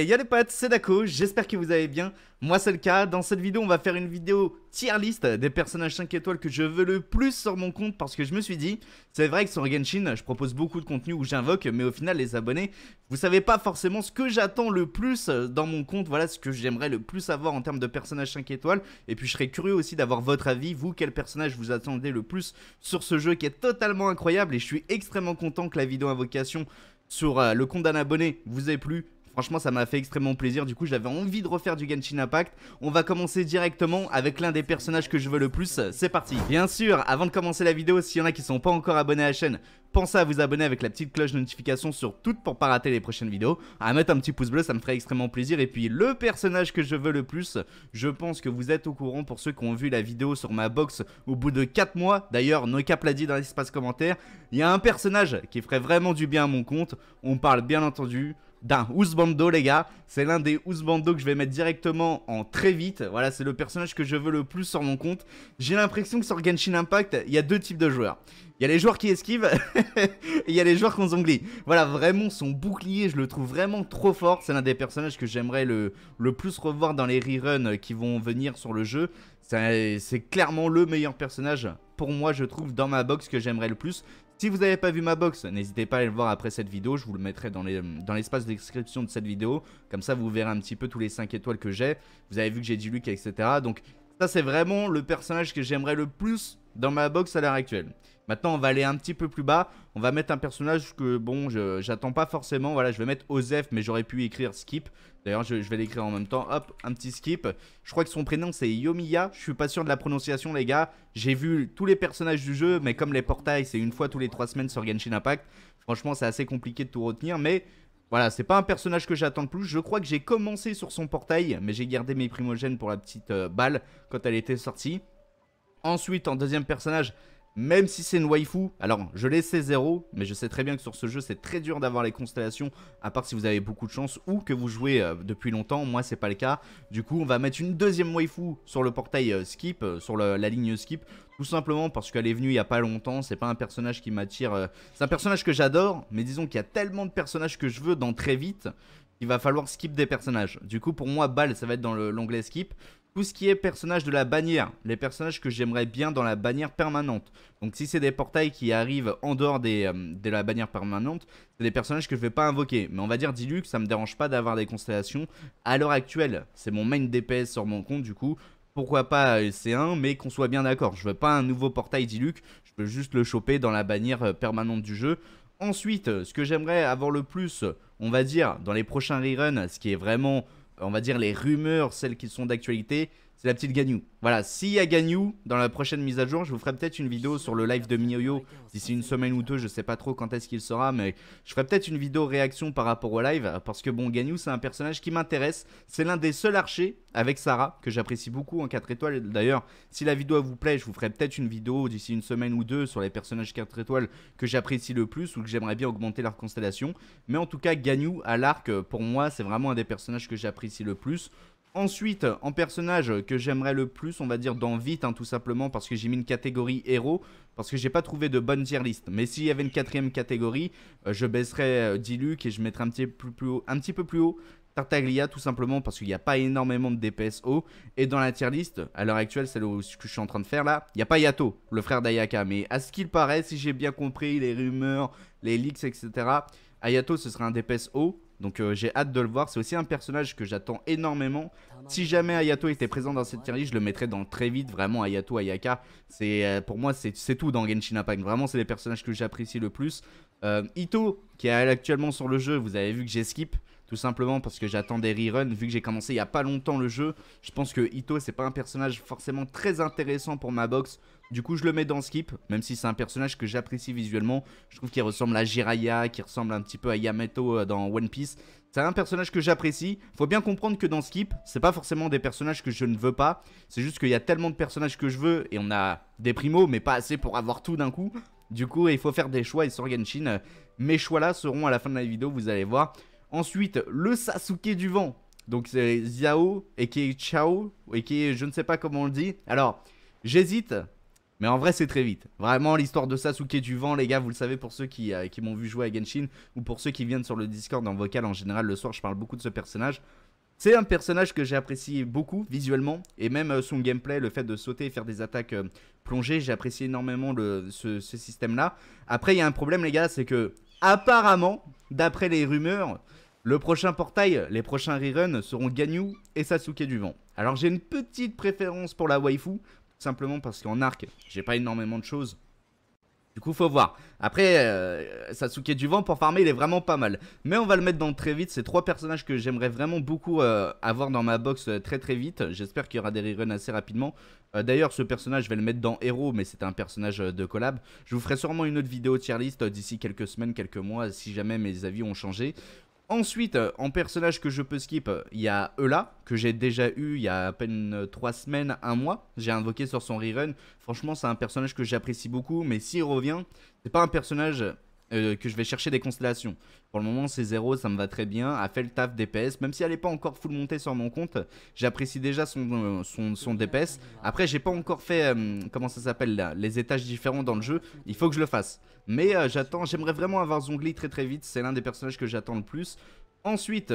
Et yo les potes, c'est Daco, j'espère que vous allez bien, moi c'est le cas. Dans cette vidéo on va faire une vidéo tier list des personnages 5 étoiles que je veux le plus sur mon compte, parce que je me suis dit, c'est vrai que sur Genshin je propose beaucoup de contenu où j'invoque, mais au final les abonnés, vous savez pas forcément ce que j'attends le plus dans mon compte. Voilà ce que j'aimerais le plus avoir en termes de personnages 5 étoiles, et puis je serais curieux aussi d'avoir votre avis, vous quel personnage vous attendez le plus sur ce jeu qui est totalement incroyable. Et je suis extrêmement content que la vidéo invocation sur le compte d'un abonné vous ait plu. Franchement ça m'a fait extrêmement plaisir, du coup j'avais envie de refaire du Genshin Impact. On va commencer directement avec l'un des personnages que je veux le plus, c'est parti. Bien sûr, avant de commencer la vidéo, s'il y en a qui sont pas encore abonnés à la chaîne, pensez à vous abonner avec la petite cloche de notification sur toutes pour pas rater les prochaines vidéos, à mettre un petit pouce bleu, ça me ferait extrêmement plaisir. Et puis le personnage que je veux le plus, je pense que vous êtes au courant pour ceux qui ont vu la vidéo sur ma box au bout de 4 mois, d'ailleurs Nocap l'a dit dans l'espace commentaire, il y a un personnage qui ferait vraiment du bien à mon compte, on parle bien entendu d'un Usbando les gars, c'est l'un des Usbando que je vais mettre directement en très vite. Voilà, c'est le personnage que je veux le plus sur mon compte. J'ai l'impression que sur Genshin Impact, il y a deux types de joueurs. Il y a les joueurs qui esquivent et il y a les joueurs qui ont Zhongli. Voilà, vraiment son bouclier, je le trouve vraiment trop fort. C'est l'un des personnages que j'aimerais le plus revoir dans les reruns qui vont venir sur le jeu. C'est clairement le meilleur personnage pour moi, je trouve, dans ma box, que j'aimerais le plus. Si vous n'avez pas vu ma box, n'hésitez pas à aller le voir après cette vidéo, je vous le mettrai dans l'espace de description de cette vidéo. Comme ça vous verrez un petit peu tous les 5 étoiles que j'ai. Vous avez vu que j'ai Diluc, etc. Donc ça c'est vraiment le personnage que j'aimerais le plus dans ma box à l'heure actuelle. Maintenant on va aller un petit peu plus bas. On va mettre un personnage que bon, j'attends pas forcément. Voilà, je vais mettre Osef, mais j'aurais pu écrire Skip. D'ailleurs je vais l'écrire en même temps. Hop, un petit Skip. Je crois que son prénom c'est Yoimiya. Je suis pas sûr de la prononciation les gars. J'ai vu tous les personnages du jeu, mais comme les portails c'est une fois tous les 3 semaines sur Genshin Impact, franchement c'est assez compliqué de tout retenir. Mais voilà, c'est pas un personnage que j'attends le plus. Je crois que j'ai commencé sur son portail, mais j'ai gardé mes primogènes pour la petite balle quand elle était sortie. Ensuite en deuxième personnage, même si c'est une waifu, alors je laissais 0, mais je sais très bien que sur ce jeu c'est très dur d'avoir les constellations, à part si vous avez beaucoup de chance ou que vous jouez depuis longtemps. Moi c'est pas le cas, du coup on va mettre une deuxième waifu sur le portail Skip, sur la ligne Skip, tout simplement parce qu'elle est venue il y a pas longtemps. C'est pas un personnage qui m'attire, c'est un personnage que j'adore, mais disons qu'il y a tellement de personnages que je veux dans très vite, il va falloir skip des personnages. Du coup pour moi Bal ça va être dans l'onglet Skip. Tout ce qui est personnage de la bannière, les personnages que j'aimerais bien dans la bannière permanente. Donc si c'est des portails qui arrivent en dehors de la bannière permanente, c'est des personnages que je vais pas invoquer. Mais on va dire Diluc, ça me dérange pas d'avoir des constellations. À l'heure actuelle, c'est mon main DPS sur mon compte, du coup pourquoi pas LC1, mais qu'on soit bien d'accord. Je veux pas un nouveau portail Diluc, je veux juste le choper dans la bannière permanente du jeu. Ensuite, ce que j'aimerais avoir le plus, on va dire dans les prochains reruns, ce qui est vraiment... on va dire les rumeurs, celles qui sont d'actualité, c'est la petite Ganyu. Voilà, s'il y a Ganyu dans la prochaine mise à jour, je vous ferai peut-être une vidéo sur le live de miHoYo d'ici une semaine ou deux, je sais pas trop quand est-ce qu'il sera, mais je ferai peut-être une vidéo réaction par rapport au live, parce que bon, Ganyu c'est un personnage qui m'intéresse, c'est l'un des seuls archers avec Sarah que j'apprécie beaucoup en 4 étoiles. D'ailleurs, si la vidéo vous plaît, je vous ferai peut-être une vidéo d'ici une semaine ou deux sur les personnages 4 étoiles que j'apprécie le plus ou que j'aimerais bien augmenter leur constellation. Mais en tout cas, Ganyu à l'arc, pour moi, c'est vraiment un des personnages que j'apprécie le plus. Ensuite, en personnage que j'aimerais le plus, on va dire dans vite, hein, tout simplement parce que j'ai mis une catégorie héros, parce que j'ai pas trouvé de bonne tier list. Mais s'il y avait une 4ème catégorie, je baisserais Diluc et je mettrais un petit peu plus haut Tartaglia, tout simplement parce qu'il n'y a pas énormément de DPS haut. Et dans la tier list, à l'heure actuelle, celle que je suis en train de faire là, il n'y a pas Ayato, le frère d'Ayaka. Mais à ce qu'il paraît, si j'ai bien compris les rumeurs, les leaks, etc., Ayato ce serait un DPS haut. Donc j'ai hâte de le voir, c'est aussi un personnage que j'attends énormément. Si jamais Ayato était présent dans cette tier list, je le mettrais dans très vite, vraiment Ayato, Ayaka, pour moi c'est tout dans Genshin Impact, vraiment c'est les personnages que j'apprécie le plus. Itto, qui est actuellement sur le jeu, vous avez vu que j'ai skip, tout simplement parce que j'attends des reruns, vu que j'ai commencé il n'y a pas longtemps le jeu, je pense que Itto c'est pas un personnage forcément très intéressant pour ma box. Du coup je le mets dans Skip, même si c'est un personnage que j'apprécie visuellement. Je trouve qu'il ressemble à Jiraiya, qui ressemble un petit peu à Yamato dans One Piece. C'est un personnage que j'apprécie. Faut bien comprendre que dans Skip, c'est pas forcément des personnages que je ne veux pas. C'est juste qu'il y a tellement de personnages que je veux, et on a des primos, mais pas assez pour avoir tout d'un coup. Du coup il faut faire des choix, et sur Genshin, mes choix là seront à la fin de la vidéo, vous allez voir. Ensuite, le Sasuke du vent. Donc c'est Xiao, et qui est Qiqi, et qui est je ne sais pas comment on le dit. Alors j'hésite Mais en vrai c'est très vite. Vraiment l'histoire de Sasuke du vent, les gars, vous le savez, pour ceux qui m'ont vu jouer à Genshin, ou pour ceux qui viennent sur le Discord en vocal en général le soir, je parle beaucoup de ce personnage. C'est un personnage que j'ai apprécié beaucoup visuellement, et même son gameplay, le fait de sauter et faire des attaques plongées, j'ai apprécié énormément ce système là. Après il y a un problème les gars, c'est que apparemment, d'après les rumeurs, le prochain portail, les prochains reruns seront Ganyu et Sasuke du vent. Alors j'ai une petite préférence pour la waifu, simplement parce qu'en arc, j'ai pas énormément de choses. Du coup, faut voir. Après, Sasuke du vent pour farmer, il est vraiment pas mal. Mais on va le mettre dans très vite. C'est trois personnages que j'aimerais vraiment beaucoup avoir dans ma box très vite. J'espère qu'il y aura des reruns assez rapidement. D'ailleurs, ce personnage, je vais le mettre dans héros, mais c'est un personnage de collab. Je vous ferai sûrement une autre vidéo tier list d'ici quelques semaines, quelques mois, si jamais mes avis ont changé. Ensuite, en personnage que je peux skip, il y a Eula, que j'ai déjà eu il y a à peine 3 semaines, 1 mois. J'ai invoqué sur son rerun. Franchement, c'est un personnage que j'apprécie beaucoup, mais s'il revient, c'est pas un personnage que je vais chercher des constellations. Pour le moment, c'est 0, ça me va très bien. A fait le taf DPS, même si elle n'est pas encore full montée sur mon compte, j'apprécie déjà son DPS. Après, j'ai pas encore fait, comment ça s'appelle là, les étages différents dans le jeu. Il faut que je le fasse. Mais j'attends, j'aimerais vraiment avoir Zhongli très vite. C'est l'un des personnages que j'attends le plus. Ensuite,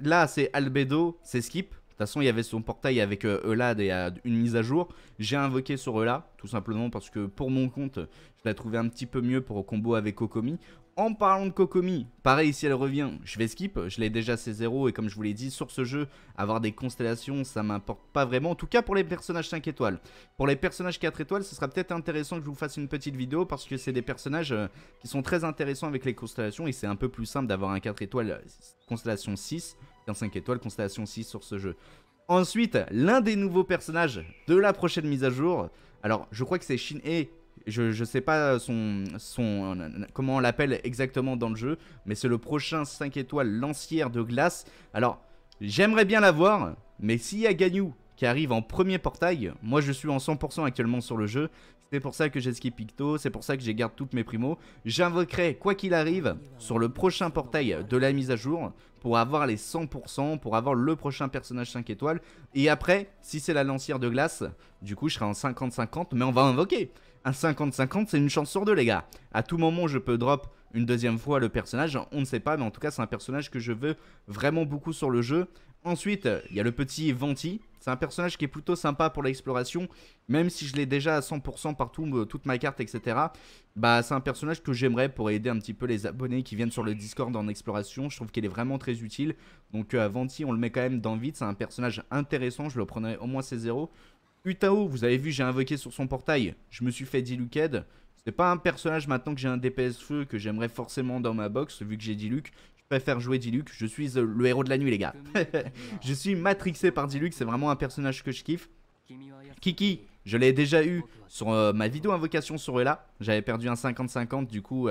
là, c'est Albedo, c'est skip. De toute façon, il y avait son portail avec Eula et une mise à jour. J'ai invoqué sur Eula, tout simplement parce que pour mon compte, je la trouvais un petit peu mieux pour combo avec Kokomi. En parlant de Kokomi, pareil, si elle revient, je vais skip. Je l'ai déjà C0 et comme je vous l'ai dit, sur ce jeu, avoir des constellations, ça m'importe pas vraiment. En tout cas, pour les personnages 5 étoiles. Pour les personnages 4 étoiles, ce sera peut-être intéressant que je vous fasse une petite vidéo parce que c'est des personnages qui sont très intéressants avec les constellations et c'est un peu plus simple d'avoir un 4 étoiles constellation 6. 5 étoiles, constellation 6 sur ce jeu. Ensuite, l'un des nouveaux personnages de la prochaine mise à jour. Alors, je crois que c'est Shenhe. Je sais pas comment on l'appelle exactement dans le jeu. Mais c'est le prochain 5 étoiles lancière de glace. Alors, j'aimerais bien l'avoir. Mais s'il y a Ganyu qui arrive en premier portail, moi je suis en 100% actuellement sur le jeu. C'est pour ça que j'ai skip Itto, c'est pour ça que j'ai garde toutes mes primos. J'invoquerai, quoi qu'il arrive, sur le prochain portail de la mise à jour pour avoir les 100%, pour avoir le prochain personnage 5 étoiles. Et après, si c'est la lancière de glace, du coup je serai en 50-50, mais on va invoquer. Un 50-50, c'est une chance sur deux les gars. À tout moment, je peux drop une deuxième fois le personnage, on ne sait pas, mais en tout cas c'est un personnage que je veux vraiment beaucoup sur le jeu. Ensuite, il y a le petit Venti. C'est un personnage qui est plutôt sympa pour l'exploration, même si je l'ai déjà à 100% partout, toute ma carte, etc. Bah, c'est un personnage que j'aimerais pour aider un petit peu les abonnés qui viennent sur le Discord en exploration. Je trouve qu'il est vraiment très utile. Donc, Venti, on le met quand même dans vite. C'est un personnage intéressant. Je le prendrai au moins C0. Hutao, vous avez vu, j'ai invoqué sur son portail. Je me suis fait Diluced. C'est pas un personnage maintenant que j'ai un DPS feu que j'aimerais forcément dans ma box, vu que j'ai Diluc. Je préfère jouer Diluc, je suis le héros de la nuit les gars. Je suis matrixé par Diluc, c'est vraiment un personnage que je kiffe. Qiqi, je l'ai déjà eu sur ma vidéo invocation sur Eula. J'avais perdu un 50-50, du coup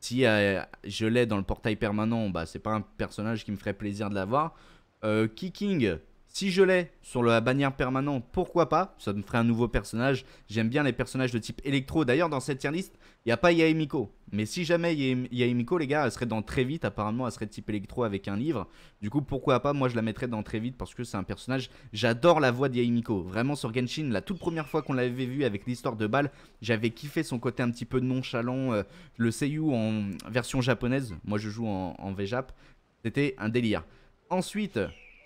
si je l'ai dans le portail permanent, bah c'est pas un personnage qui me ferait plaisir de l'avoir. Kicking, si je l'ai sur la bannière permanente, pourquoi pas, ça me ferait un nouveau personnage. J'aime bien les personnages de type électro. D'ailleurs, dans cette tier list, il n'y a pas Yae Miko. Mais si jamais Yae Miko, les gars, elle serait dans très vite. Apparemment, elle serait de type électro avec un livre. Du coup, pourquoi pas, moi, je la mettrais dans très vite parce que c'est un personnage. J'adore la voix de Yae Miko. Vraiment, sur Genshin, la toute première fois qu'on l'avait vu avec l'histoire de Ball, j'avais kiffé son côté un petit peu nonchalant. Le seiyuu en version japonaise. Moi, je joue en VJap. C'était un délire. Ensuite...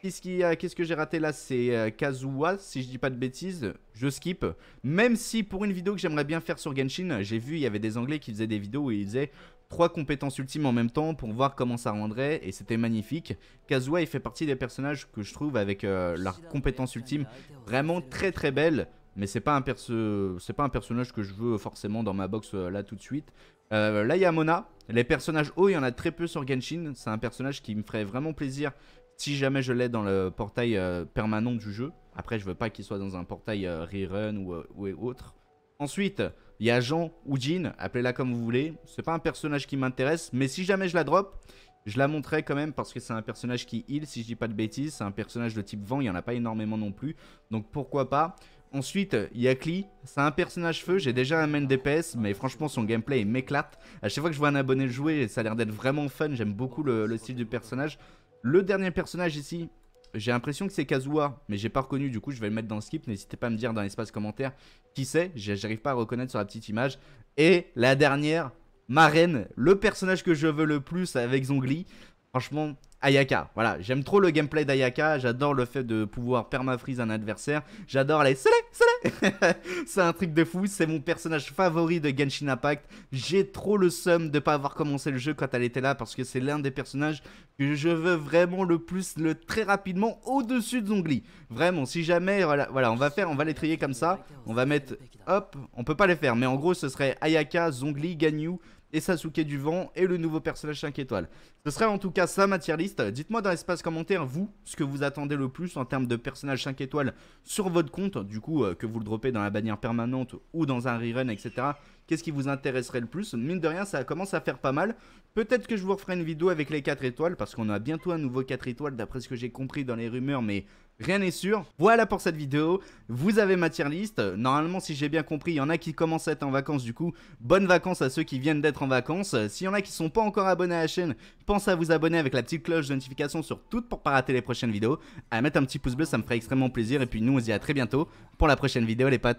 Qu'est-ce que j'ai raté là? C'est Kazuha, si je dis pas de bêtises, je skip. Même si pour une vidéo que j'aimerais bien faire sur Genshin, j'ai vu il y avait des Anglais qui faisaient des vidéos où ils faisaient 3 compétences ultimes en même temps pour voir comment ça rendrait et c'était magnifique. Kazuha, il fait partie des personnages que je trouve avec leur compétence ultime vraiment très belle. Mais c'est pas un personnage que je veux forcément dans ma box là tout de suite. Là il y a Mona, les personnages hauts il y en a très peu sur Genshin, c'est un personnage qui me ferait vraiment plaisir. Si jamais je l'ai dans le portail permanent du jeu. Après je veux pas qu'il soit dans un portail rerun ou autre. Ensuite il y a Jean ou Jean, appelez-la comme vous voulez. C'est pas un personnage qui m'intéresse, mais si jamais je la drop, je la montrerai quand même parce que c'est un personnage qui heal si je dis pas de bêtises. C'est un personnage de type vent, il y en a pas énormément non plus. Donc pourquoi pas. Ensuite, il y a Klee, c'est un personnage feu, j'ai déjà un main DPS, mais franchement son gameplay il m'éclate. À chaque fois que je vois un abonné le jouer, ça a l'air d'être vraiment fun, j'aime beaucoup le style du personnage. Le dernier personnage ici, J'ai l'impression que c'est Kazuha, mais j'ai pas reconnu, du coup je vais le mettre dans le skip. N'hésitez pas à me dire dans l'espace commentaire qui c'est, j'arrive pas à reconnaître sur la petite image. Et la dernière, ma reine, le personnage que je veux le plus avec Zhongli, franchement, Ayaka. Voilà, j'aime trop le gameplay d'Ayaka, j'adore le fait de pouvoir permafreeze un adversaire, j'adore les c'est un truc de fou, c'est mon personnage favori de Genshin Impact. J'ai trop le seum de pas avoir commencé le jeu quand elle était là, parce que c'est l'un des personnages que je veux vraiment le plus, le très rapidement au-dessus de Zhongli. Vraiment, si jamais, voilà, on va les trier comme ça, on va mettre, hop, on peut pas les faire, mais en gros ce serait Ayaka, Zhongli, Ganyu et Sasuke du vent et le nouveau personnage 5 étoiles. Ce serait en tout cas ça ma tier list. Dites-moi dans l'espace commentaire, vous, ce que vous attendez le plus en termes de personnage 5 étoiles sur votre compte. Du coup, que vous le droppez dans la bannière permanente ou dans un rerun, etc. Qu'est-ce qui vous intéresserait le plus? Mine de rien, ça commence à faire pas mal. Peut-être que je vous referai une vidéo avec les 4 étoiles parce qu'on a bientôt un nouveau 4 étoiles d'après ce que j'ai compris dans les rumeurs, mais... rien n'est sûr. Voilà pour cette vidéo. Vous avez ma tier list. Normalement, si j'ai bien compris, il y en a qui commencent à être en vacances. Du coup, bonnes vacances à ceux qui viennent d'être en vacances. S'il y en a qui ne sont pas encore abonnés à la chaîne, pensez à vous abonner avec la petite cloche de notification sur toutes pour ne pas rater les prochaines vidéos. À mettre un petit pouce bleu, ça me ferait extrêmement plaisir. Et puis nous, on se dit à très bientôt pour la prochaine vidéo, les potes.